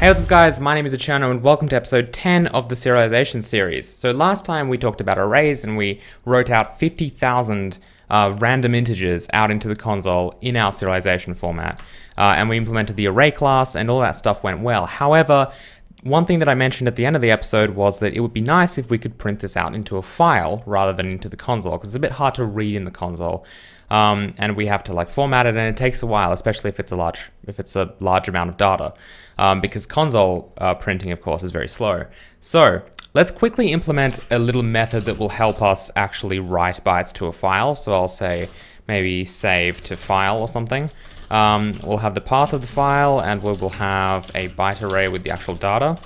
Hey, what's up guys, my name is The Cherno and welcome to episode 10 of the serialization series. So last time we talked about arrays and we wrote out 50,000 random integers out into the console in our serialization format. And we implemented the array class and all that stuff went well. However, one thing that I mentioned at the end of the episode was that it would be nice if we could print this out into a file rather than into the console, because it's a bit hard to read in the console. And we have to like format it, and it takes a while, especially if it's a large amount of data, because console printing, of course, is very slow. So let's quickly implement a little method that will help us actually write bytes to a file. So I'll say maybe save to file or something. We'll have the path of the file, and we will have a byte array with the actual data.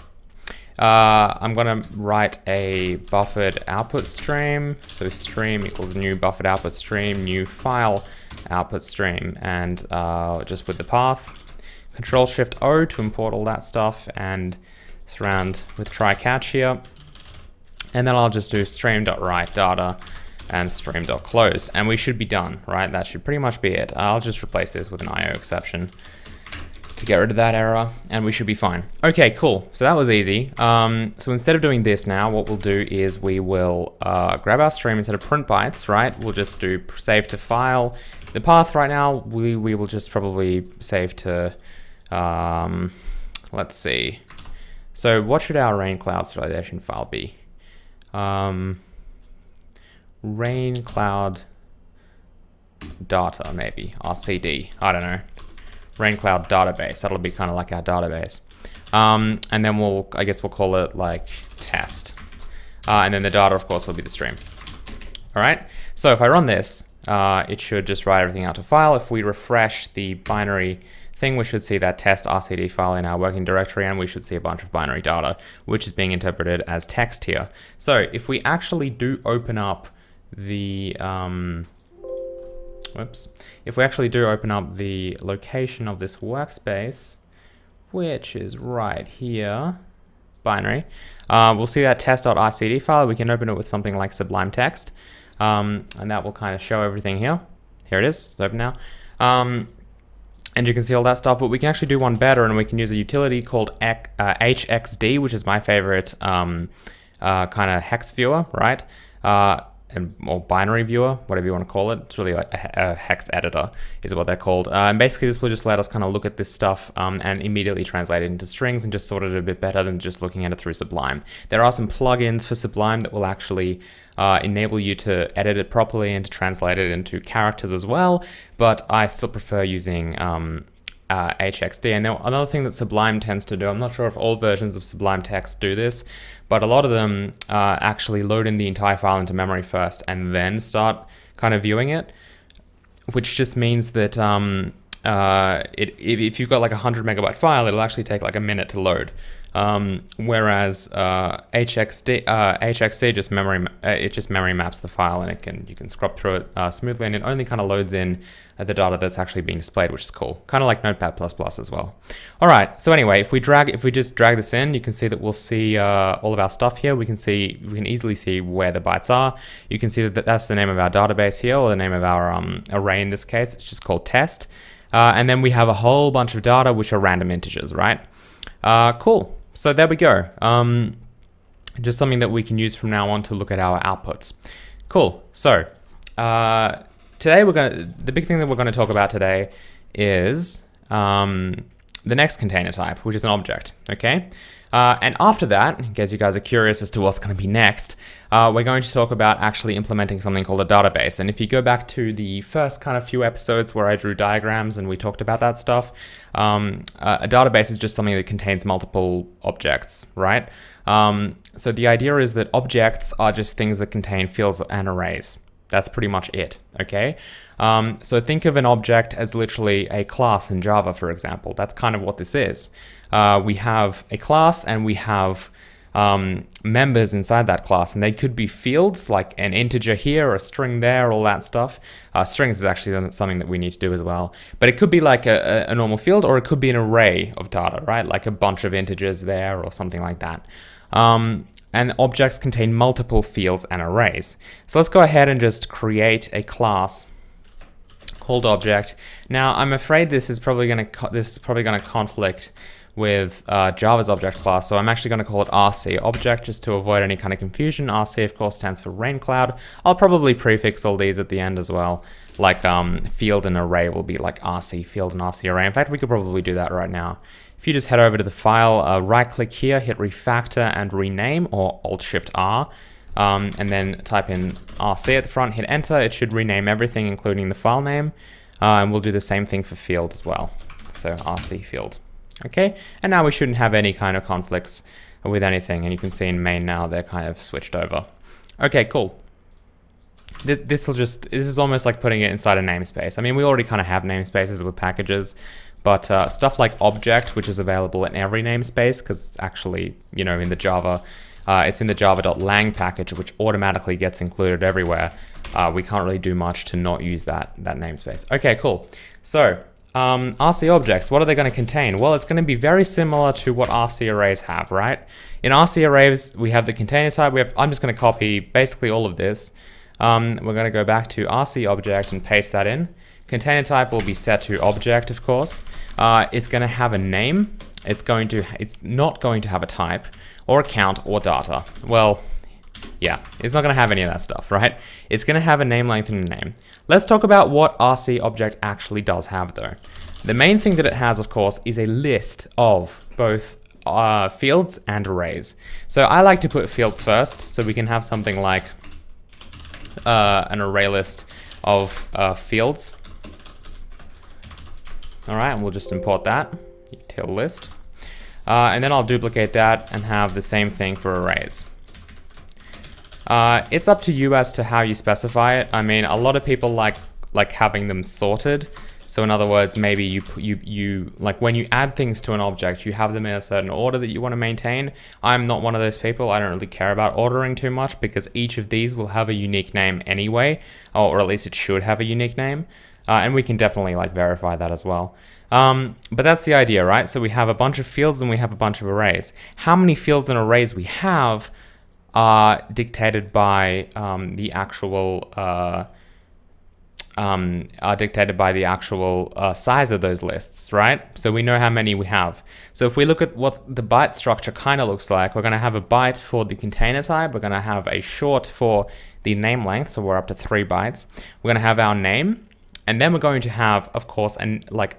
I'm going to write a buffered output stream, so stream equals new buffered output stream, new file output stream, and just with the path, Control-Shift-O to import all that stuff, and surround with try-catch here, and then I'll just do stream.write data and stream.close, and we should be done, right? That should pretty much be it. I'll just replace this with an IO exception to get rid of that error, and we should be fine. Okay, cool. So that was easy. So instead of doing this now, what we'll do is we will grab our stream. Instead of print bytes, right, we'll just do save to file. The path right now, we will just probably save to, let's see. So what should our raincloud serialization file be? Raincloud data, maybe, RCD, I don't know. Raincloud database, that'll be kind of like our database. And then I guess we'll call it like test. And then the data, of course, will be the stream. All right, so if I run this, it should just write everything out to file. If we refresh the binary thing, we should see that test RCD file in our working directory, and we should see a bunch of binary data, which is being interpreted as text here. So if we actually do open up the, If we actually do open up the location of this workspace, which is right here, binary, we'll see that test.rcd file. We can open it with something like Sublime Text, and that will kind of show everything here. Here it is, it's open now. And you can see all that stuff, but we can actually do one better, and we can use a utility called HXD, which is my favorite kind of hex viewer, right? Or binary viewer, whatever you want to call it. It's really like a hex editor is what they're called. And basically this will just let us kind of look at this stuff and immediately translate it into strings and just sort it a bit better than just looking at it through Sublime. There are some plugins for Sublime that will actually enable you to edit it properly and to translate it into characters as well, but I still prefer using HXD. And now another thing that Sublime tends to do, I'm not sure if all versions of Sublime Text do this, but a lot of them actually load in the entire file into memory first and then start kind of viewing it, which just means that if you've got like a 100 MB file, it'll actually take like a minute to load, whereas HXD just memory maps the file, and you can scrub through it smoothly, and it only kind of loads in the data that's actually being displayed, which is cool. Kind of like Notepad++ as well. All right, so anyway, if we just drag this in, you can see that we'll see all of our stuff here. We can easily see where the bytes are. You can see that that's the name of our database here, or the name of our array in this case. It's just called test. And then we have a whole bunch of data, which are random integers, right? Cool. So there we go. Just something that we can use from now on to look at our outputs. Cool. So today the big thing that we're going to talk about today is the next container type, which is an object. Okay. And after that, in case you guys are curious as to what's going to be next, we're going to talk about actually implementing something called a database. And if you go back to the first kind of few episodes where I drew diagrams and we talked about that stuff, a database is just something that contains multiple objects, right? So the idea is that objects are just things that contain fields and arrays. That's pretty much it, okay? So think of an object as literally a class in Java, for example. That's kind of what this is. We have a class and we have members inside that class, and they could be fields like an integer here, a string there, all that stuff. Strings is actually something that we need to do as well. But it could be like a normal field, or it could be an array of data, right? Like a bunch of integers there or something like that. And objects contain multiple fields and arrays. So let's go ahead and just create a class called object. Now I'm afraid this is probably going to conflict with Java's object class. So I'm actually going to call it RC Object just to avoid any kind of confusion. RC, of course, stands for rain cloud. I'll probably prefix all these at the end as well. Like field and array will be like RC Field and RC Array. In fact, we could probably do that right now. If you just head over to the file, right click here, hit refactor and rename, or Alt-Shift-R, and then type in RC at the front, hit enter. It should rename everything, including the file name. And we'll do the same thing for field as well. So RC Field. Okay, and now we shouldn't have any kind of conflicts with anything. And you can see in main now, they're kind of switched over. Okay, cool. This is almost like putting it inside a namespace. I mean, we already kind of have namespaces with packages, but stuff like object, which is available in every namespace, because it's actually, you know, in the Java, it's in the java.lang package, which automatically gets included everywhere. We can't really do much to not use that namespace. Okay, cool. So RC objects, what are they going to contain? Well, it's going to be very similar to what RC arrays have, right? In RC arrays, we have the container type. I'm just going to copy basically all of this. We're going to go back to RC object and paste that in. Container type will be set to object, of course. It's going to have a name. It's not going to have a type or a count or data. Well, yeah, it's not going to have any of that stuff, right? It's going to have a name, length, and a name. Let's talk about what RC object actually does have, though. The main thing that it has, of course, is a list of both fields and arrays. So I like to put fields first, so we can have something like an array list of fields. All right, and we'll just import that util list. And then I'll duplicate that and have the same thing for arrays. It's up to you as to how you specify it. I mean, a lot of people like having them sorted. So in other words, maybe you like when you add things to an object, you have them in a certain order that you want to maintain. I'm not one of those people. I don't really care about ordering too much because each of these will have a unique name anyway, or at least it should have a unique name. And we can definitely like verify that as well. But that's the idea, right? So we have a bunch of fields and we have a bunch of arrays. How many fields and arrays we have are dictated by the actual size of those lists, right? So we know how many we have. So if we look at what the byte structure kind of looks like, we're going to have a byte for the container type. We're going to have a short for the name length, so we're up to 3 bytes. We're going to have our name, and then we're going to have, of course, like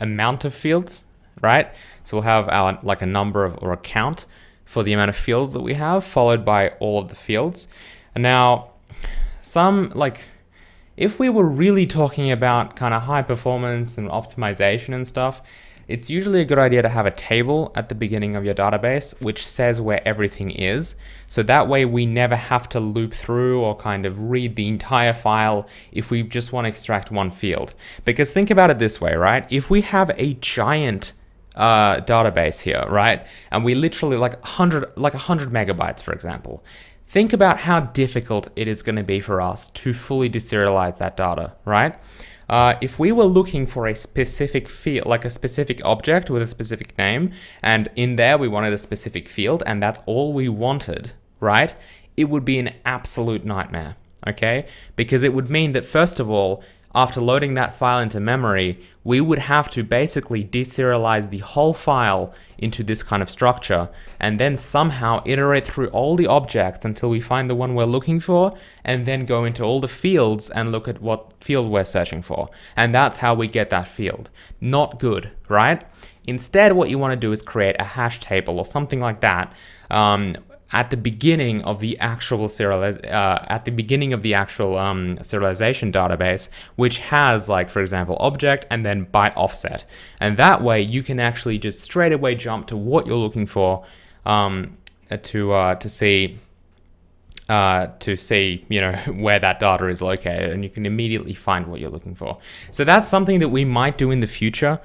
amount of fields, right? So we'll have our like a number of or a count for the amount of fields that we have, followed by all of the fields. And now, if we were really talking about kind of high performance and optimization and stuff, it's usually a good idea to have a table at the beginning of your database, which says where everything is. So that way we never have to loop through or kind of read the entire file if we just want to extract one field. Because think about it this way, right? If we have a giant database here, right? And we literally like 100 megabytes, for example. Think about how difficult it is going to be for us to fully deserialize that data, right? If we were looking for a specific field, like a specific object with a specific name, and in there we wanted a specific field, and that's all we wanted, right? It would be an absolute nightmare, okay? Because it would mean that, first of all, after loading that file into memory, we would have to basically deserialize the whole file into this kind of structure and then somehow iterate through all the objects until we find the one we're looking for and then go into all the fields and look at what field we're searching for. And that's how we get that field. Not good, right? Instead, what you want to do is create a hash table or something like that at the beginning of the actual serialization database, which has, like, for example, object and then byte offset. And that way you can actually just straight away jump to what you're looking for to see, you know, where that data is located, and you can immediately find what you're looking for. So that's something that we might do in the future.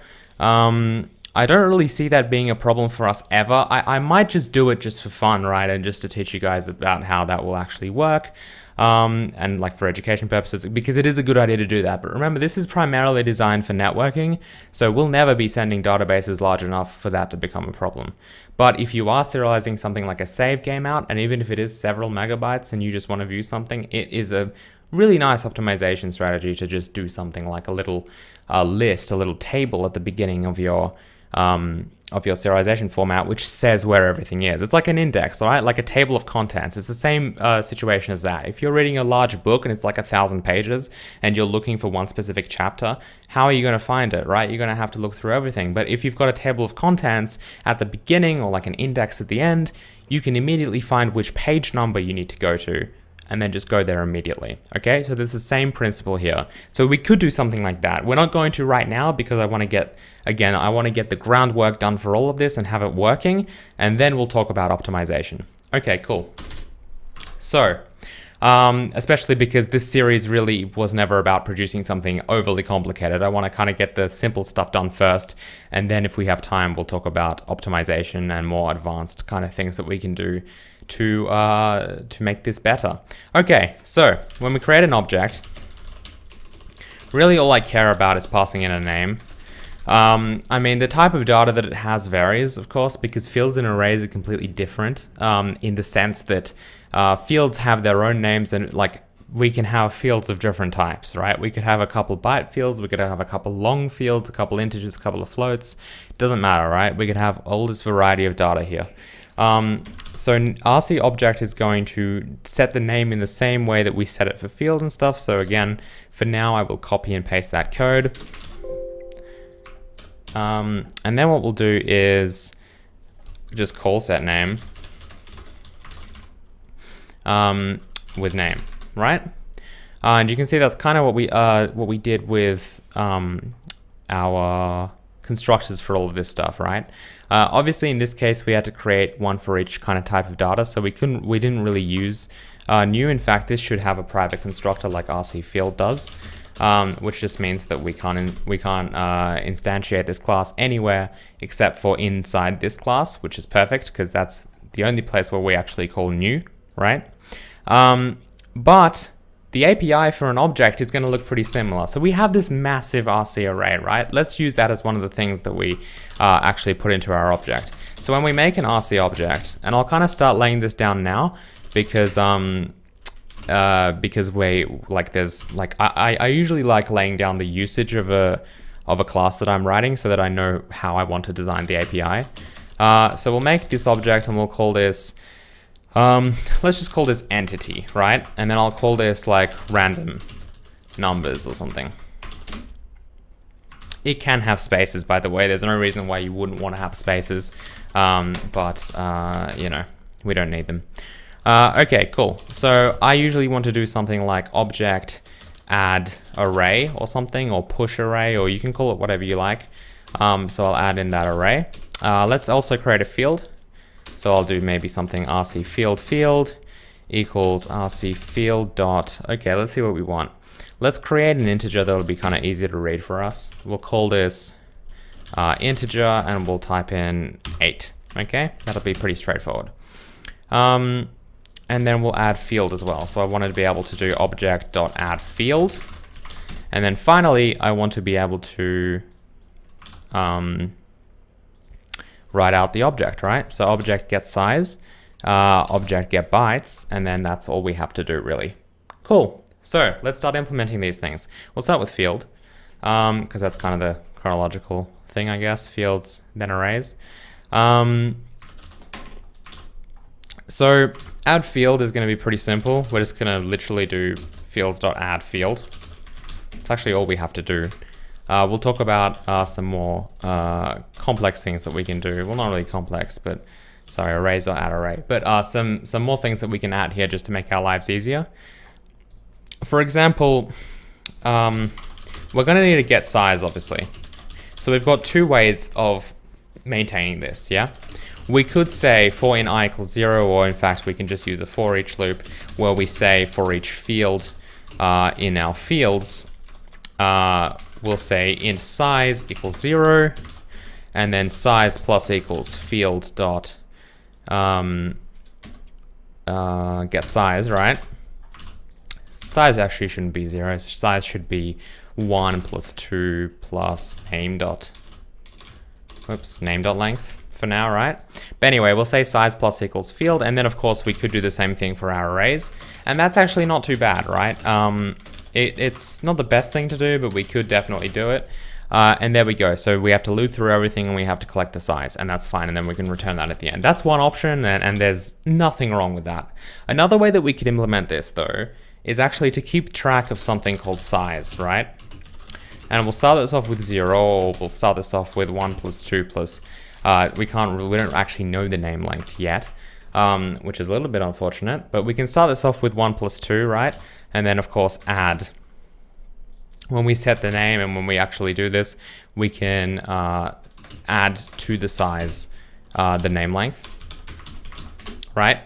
I don't really see that being a problem for us ever. I might just do it just for fun, right? And just to teach you guys about how that will actually work. And like for education purposes, because it is a good idea to do that. But remember, this is primarily designed for networking. So we'll never be sending databases large enough for that to become a problem. But if you are serializing something like a save game out, and even if it is several megabytes and you just want to view something, it is a really nice optimization strategy to just do something like a little table at the beginning of your of your serialization format, which says where everything is. It's like an index, all right? Like a table of contents. It's the same situation as that. If you're reading a large book and it's like 1,000 pages and you're looking for one specific chapter, how are you going to find it, right? You're going to have to look through everything. But if you've got a table of contents at the beginning or like an index at the end, you can immediately find which page number you need to go to and then just go there immediately. Okay, so there's the same principle here. So we could do something like that. We're not going to right now because I want to get, again, I want to get the groundwork done for all of this and have it working, and then we'll talk about optimization. Okay, cool. So, especially because this series really was never about producing something overly complicated. I want to kind of get the simple stuff done first, and then if we have time, we'll talk about optimization and more advanced kind of things that we can do to make this better. Okay, so when we create an object, really all I care about is passing in a name. I mean, the type of data that it has varies, of course, because fields and arrays are completely different in the sense that fields have their own names, and like we can have fields of different types, right? We could have a couple byte fields, we could have a couple long fields, a couple integers, a couple of floats. It doesn't matter, right? We could have all this variety of data here. So RC Object is going to set the name in the same way that we set it for field and stuff. So again, for now, I will copy and paste that code. And then what we'll do is just call set name with name, right? And you can see that's kind of what we did with our constructors for all of this stuff, right? Obviously, in this case, we had to create one for each kind of type of data, so we didn't really use new. In fact, this should have a private constructor like RC Field does, which just means that we can't instantiate this class anywhere except for inside this class, which is perfect because that's the only place where we actually call new, right? But the API for an object is going to look pretty similar. So we have this massive RC array, right? Let's use that as one of the things that we actually put into our object. So when we make an RC object, and I'll kind of start laying this down now because we like there's like I usually like laying down the usage of a class that I'm writing so that I know how I want to design the API. So we'll make this object and we'll call this. Let's just call this entity, right? And then I'll call this like random numbers or something. It can have spaces, by the way. There's no reason why you wouldn't want to have spaces, but you know, we don't need them. Okay, cool. So I usually want to do something like object add array or something, or push array, or you can call it whatever you like. So I'll add in that array. Let's also create a field. So I'll do maybe something RC field field equals RC field dot. Okay, let's see what we want. Let's create an integer that'll be kind of easier to read for us. We'll call this integer and we'll type in 8. Okay, that'll be pretty straightforward. And then we'll add field as well. So I wanted to be able to do object dot add field, and then finally I want to be able to write out the object, right? So object get size, object get bytes, and then that's all we have to do really. Cool, so let's start implementing these things. We'll start with field, because that's kind of the chronological thing, I guess, fields, then arrays. So add field is gonna be pretty simple. We're just gonna literally do fields.add field. It's actually all we have to do. We'll talk about some more complex things that we can do. Well, not really complex, but sorry, arrays or add array. But some more things that we can add here just to make our lives easier. For example, we're going to need to get size, obviously. So we've got two ways of maintaining this, yeah? We could say for in I equals 0, or in fact, we can just use a for each loop where we say for each field in our fields, we'll say int size equals 0, and then size plus equals field dot get size, right? Size actually shouldn't be 0. Size should be 1 plus 2 plus name dot. Oops, name dot length for now, right? But anyway, we'll say size plus equals field, and then of course we could do the same thing for our arrays, and that's actually not too bad, right? It's not the best thing to do, but we could definitely do it. And there we go. So we have to loop through everything and we have to collect the size, and that's fine. And then we can return that at the end. That's one option, and there's nothing wrong with that. Another way that we could implement this though is actually to keep track of something called size, right? And we'll start this off with 0, or we'll start this off with 1 + 2 + we don't actually know the name length yet, which is a little bit unfortunate, but we can start this off with 1 + 2, right? And then of course add. When we set the name and when we actually do this, we can add to the size the name length, right?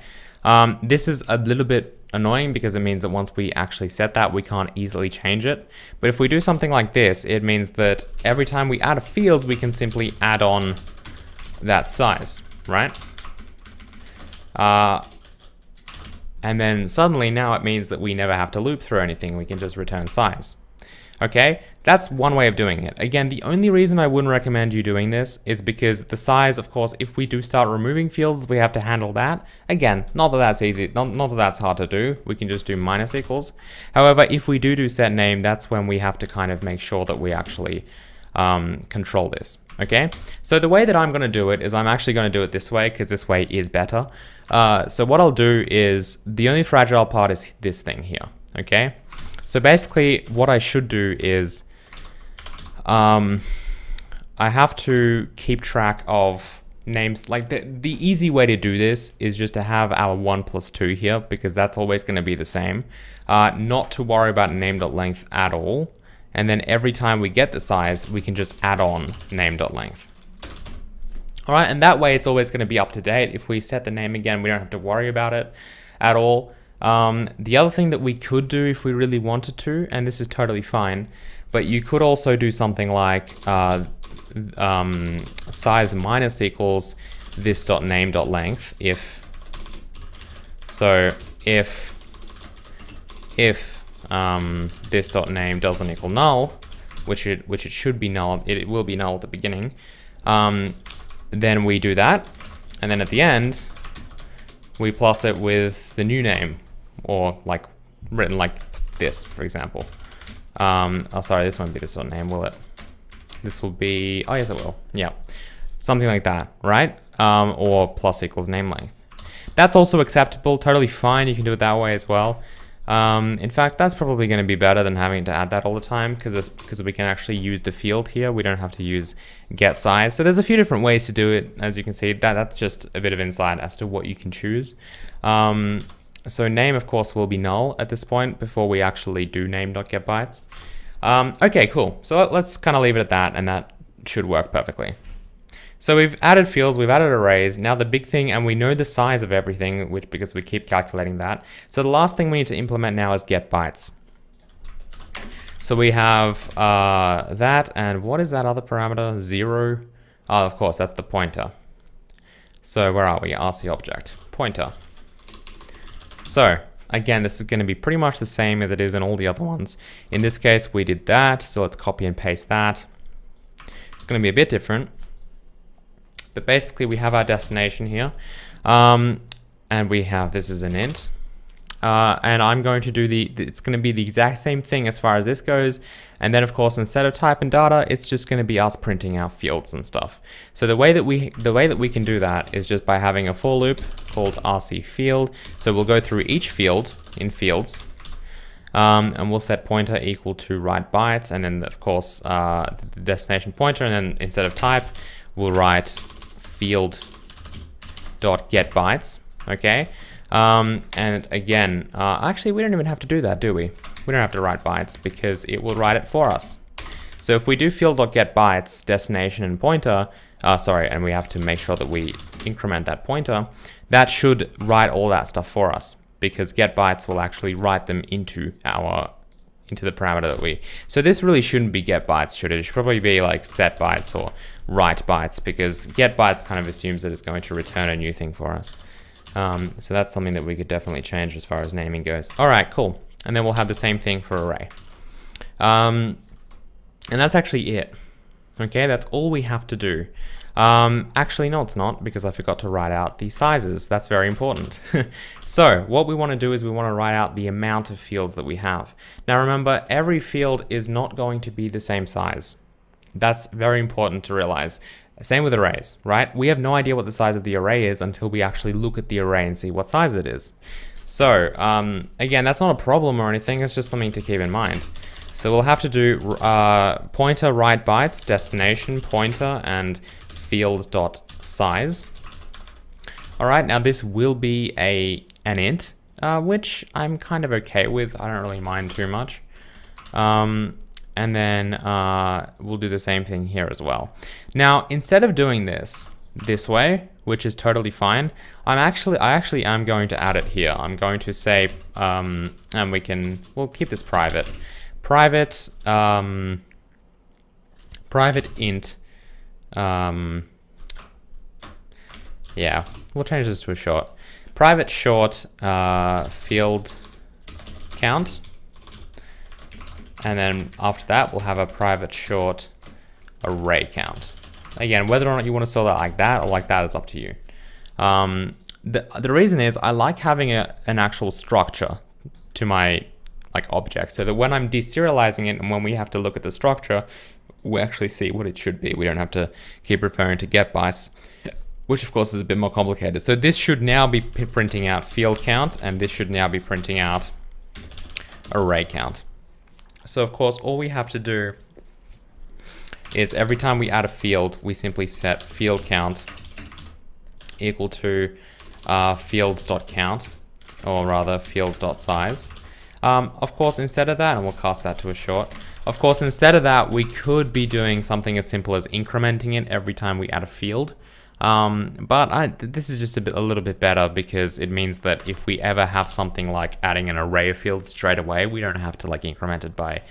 This is a little bit annoying because it means that once we actually set that, we can't easily change it. But if we do something like this, it means that every time we add a field, we can simply add on that size, right? And then suddenly now it means that we never have to loop through anything. We can just return size. Okay, that's one way of doing it. Again, the only reason I wouldn't recommend you doing this is because the size, of course, if we do start removing fields, we have to handle that. Again, not that that's easy, not that that's hard to do. We can just do -=. However, if we do set name, that's when we have to kind of make sure that we actually control this. Okay, so the way that I'm going to do it is I'm actually going to do it this way because this way is better. So what I'll do is the only fragile part is this thing here. Okay, so basically what I should do is I have to keep track of names. Like the easy way to do this is just to have our 1 + 2 here because that's always going to be the same. Not to worry about name.length at all. And then every time we get the size, we can just add on name.length. All right, and that way it's always going to be up to date. If we set the name again, we don't have to worry about it at all. The other thing that we could do if we really wanted to, and this is totally fine, but you could also do something like size -= this dot name.length if. So if this dot name doesn't equal null, which it should be null, it will be null at the beginning. Then we do that, and then at the end we plus it with the new name, or like written like this, for example. Oh, sorry, this won't be this dot name, will it? This will be, oh yes it will, yeah, something like that, right? Or + name length. That's also acceptable, totally fine. You can do it that way as well. In fact, that's probably going to be better than having to add that all the time, because we can actually use the field here. We don't have to use get size. So there's a few different ways to do it. As you can see, that's just a bit of insight as to what you can choose. So name, of course, will be null at this point before we actually do name.getBytes. Okay, cool. So let's kind of leave it at that, and that should work perfectly. So we've added fields, we've added arrays. Now the big thing, and we know the size of everything, which because we keep calculating that. So the last thing we need to implement now is get bytes. So we have that, and what is that other parameter? 0. Oh, of course, that's the pointer. So where are we? RC object, pointer. So again, this is going to be pretty much the same as it is in all the other ones. In this case, we did that. So let's copy and paste that. It's going to be a bit different. But basically we have our destination here, and we have, this is an int, and I'm going to do it's going to be the exact same thing as far as this goes. And then of course, instead of type and data, it's just going to be us printing our fields and stuff. So the way that we can do that is just by having a for loop called RC field. So we'll go through each field in fields, and we'll set pointer equal to write bytes, and then of course the destination pointer, and then instead of type, we'll write field.getBytes, okay? And again, actually, we don't even have to do that, do we? We don't have to write bytes because it will write it for us. So if we do field.getBytes, destination and pointer, and we have to make sure that we increment that pointer, that should write all that stuff for us because getBytes will actually write them into the parameter that we. So this really shouldn't be get bytes, should it? It should probably be like set bytes or write bytes, because get bytes kind of assumes that it's going to return a new thing for us. So that's something that we could definitely change as far as naming goes. All right, cool. And then we'll have the same thing for array. And that's actually it. Okay, that's all we have to do. Actually, no, it's not, because I forgot to write out the sizes. That's very important. So what we want to do is we want to write out the amount of fields that we have. Now, remember, every field is not going to be the same size. That's very important to realize. Same with arrays, right? We have no idea what the size of the array is until we actually look at the array and see what size it is. So again, that's not a problem or anything. It's just something to keep in mind. So we'll have to do pointer write bytes, destination pointer, and fields.size. All right, now this will be an int, which I'm kind of okay with. I don't really mind too much. And then we'll do the same thing here as well. Now, instead of doing this way, which is totally fine, I actually am going to add it here. I'm going to say, and we'll keep this private. Private int, yeah, we'll change this to a short. Private short field count. And then after that, we'll have a private short array count. Again, whether or not you want to store that like that or like that is up to you. The reason is I like having an actual structure to my object, so that when I'm deserializing it and when we have to look at the structure, we actually see what it should be. We don't have to keep referring to getBytes, which of course is a bit more complicated. So this should now be printing out field count, and this should now be printing out array count. So of course, all we have to do is every time we add a field, we simply set field count equal to fields.count, or rather fields.size. Of course, instead of that, and we'll cast that to a short. Of course, instead of that, we could be doing something as simple as incrementing it every time we add a field. But this is just a little bit better, because it means that if we ever have something like adding an array of fields straight away, we don't have to increment it by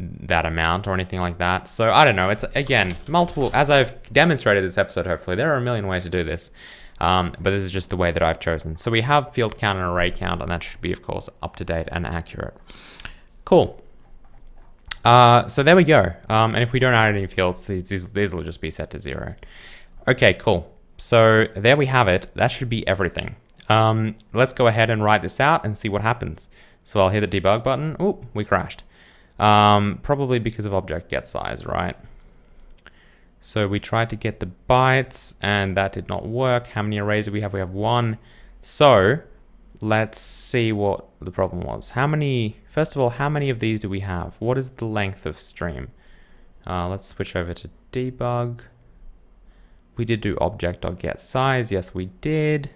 that amount or anything like that. So I don't know, it's again, multiple, as I've demonstrated this episode, hopefully there are a million ways to do this, but this is just the way that I've chosen. So we have field count and array count, and that should be of course up to date and accurate. Cool. So there we go. And if we don't add any fields, these will just be set to 0. Okay, cool. So there we have it. That should be everything. Let's go ahead and write this out and see what happens. So I'll hit the debug button. Ooh, we crashed. Probably because of object get size, right? So we tried to get the bytes and that did not work. How many arrays do we have? We have 1. So let's see what the problem was. First of all, how many of these do we have? What is the length of stream? Let's switch over to debug. We did do object.getSize, yes we did.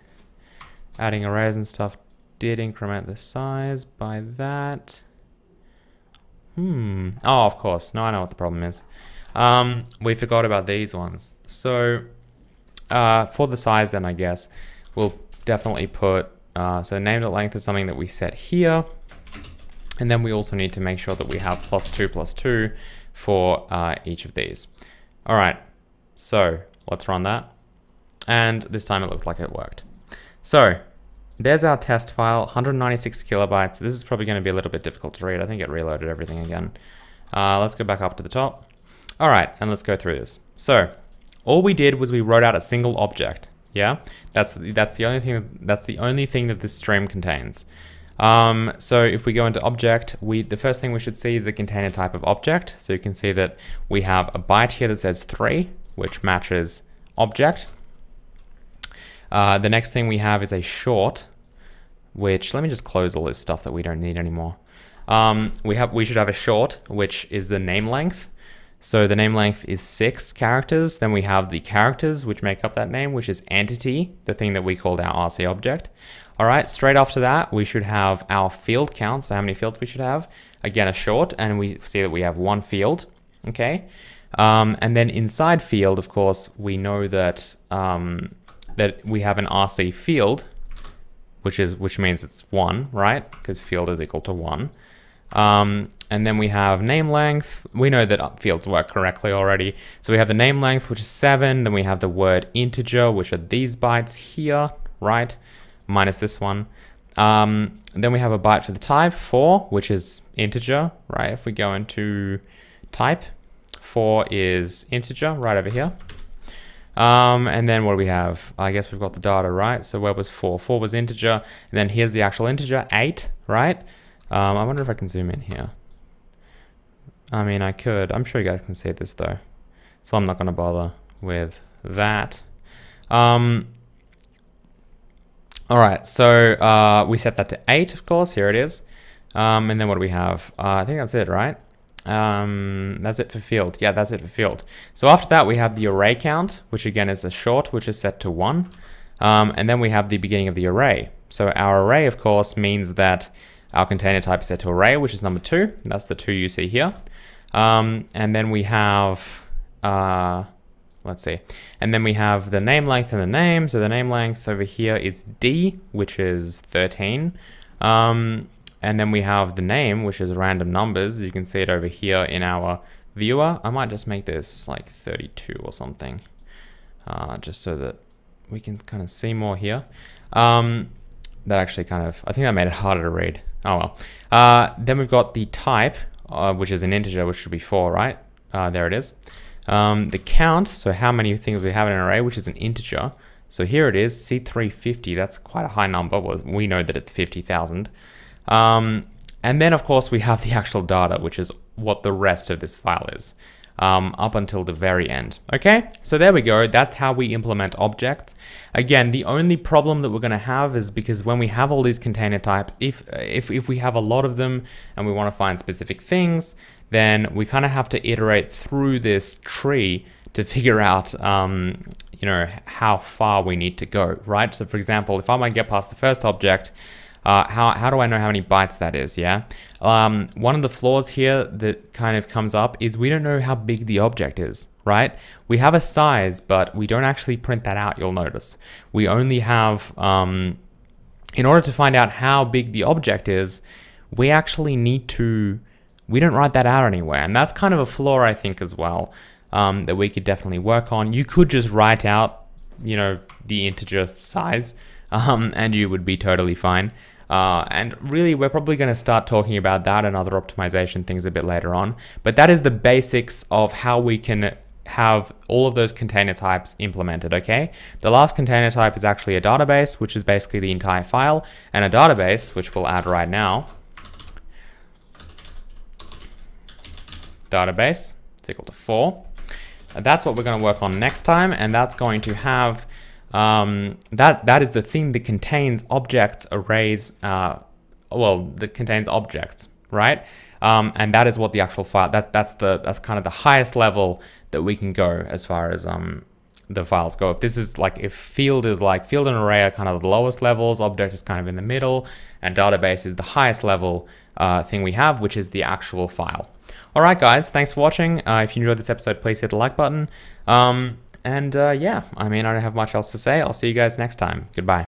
Adding arrays and stuff did increment the size by that. Oh, of course, now I know what the problem is. We forgot about these ones. So for the size then, I guess, we'll definitely put, so name.length is something that we set here. And then we also need to make sure that we have +2 +2 for each of these. All right, so let's run that. And this time it looked like it worked. So there's our test file, 196 kilobytes. This is probably gonna be a little bit difficult to read. I think it reloaded everything again. Let's go back up to the top. All right, and let's go through this. So all we did was we wrote out a single object. Yeah, that's the only thing that this stream contains. So if we go into object, the first thing we should see is the container type of object. So you can see that we have a byte here that says 3, which matches object. The next thing we have is a short, which let me just close all this stuff that we don't need anymore. We should have a short, which is the name length. So the name length is 6 characters. Then we have the characters which make up that name, which is entity, the thing that we called our RC object. All right, straight after that, we should have our field count. So how many fields we should have? Again, a short, and we see that we have 1 field, okay? And then inside field, of course, we know that that we have an RC field, which means it's 1, right? Because field is equal to 1. And then we have name length. We know that fields work correctly already. So we have the name length, which is 7. Then we have the word integer, which are these bytes here, right? Minus this one. Then we have a byte for the type 4, which is integer, right? If we go into type, 4 is integer right over here. And then what do we have? I guess we've got the data, right? So where was 4? 4 was integer. And then here's the actual integer, 8, right? I wonder if I can zoom in here. I mean, I could. I'm sure you guys can see this though. So I'm not going to bother with that. All right, so we set that to 8, of course. Here it is. And then what do we have? I think that's it, right? That's it for field. Yeah, that's it for field. So after that, we have the array count, which again is a short, which is set to 1. And then we have the beginning of the array. So our array, of course, means that our container type is set to array, which is number 2. That's the 2 you see here. And then we have, let's see. And then we have the name length and the name. So the name length over here is D, which is 13. And then we have the name, which is random numbers. You can see it over here in our viewer. I might just make this like 32 or something, just so that we can kind of see more here. That actually kind of, I think that made it harder to read. Oh well. Then we've got the type, which is an integer, which should be 4, right? There it is. The count, so how many things we have in an array, which is an integer. So here it is, C350. That's quite a high number. Well, we know that it's 50,000. And then of course we have the actual data, which is what the rest of this file is, up until the very end. Okay, so there we go. That's how we implement objects. Again, the only problem that we're going to have is because when we have all these container types, if we have a lot of them and we want to find specific things, then we kind of have to iterate through this tree to figure out, you know, how far we need to go, right? So for example, if I might get past the first object, how do I know how many bytes that is, yeah? One of the flaws here that kind of comes up is we don't know how big the object is, right? We have a size, but we don't actually print that out, you'll notice. We only have, in order to find out how big the object is, we actually need to, we don't write that out anywhere. And that's kind of a flaw, I think, as well, that we could definitely work on. You could just write out, you know, the integer size, and you would be totally fine. And really, we're probably going to start talking about that and other optimization things a bit later on. But that is the basics of how we can have all of those container types implemented, okay? The last container type is actually a database, which is basically the entire file, and a database, which we'll add right now. Database is equal to 4. And that's what we're going to work on next time, and that's going to have... that is the thing that contains objects, arrays, well, that contains objects, right? And that is what the actual file, that's kind of the highest level that we can go as far as, the files go. If this is like, if field is like, field and array are kind of the lowest levels, object is kind of in the middle, and database is the highest level, thing we have, which is the actual file. All right, guys, thanks for watching. If you enjoyed this episode, please hit the like button. And yeah, I mean, I don't have much else to say. I'll see you guys next time. Goodbye.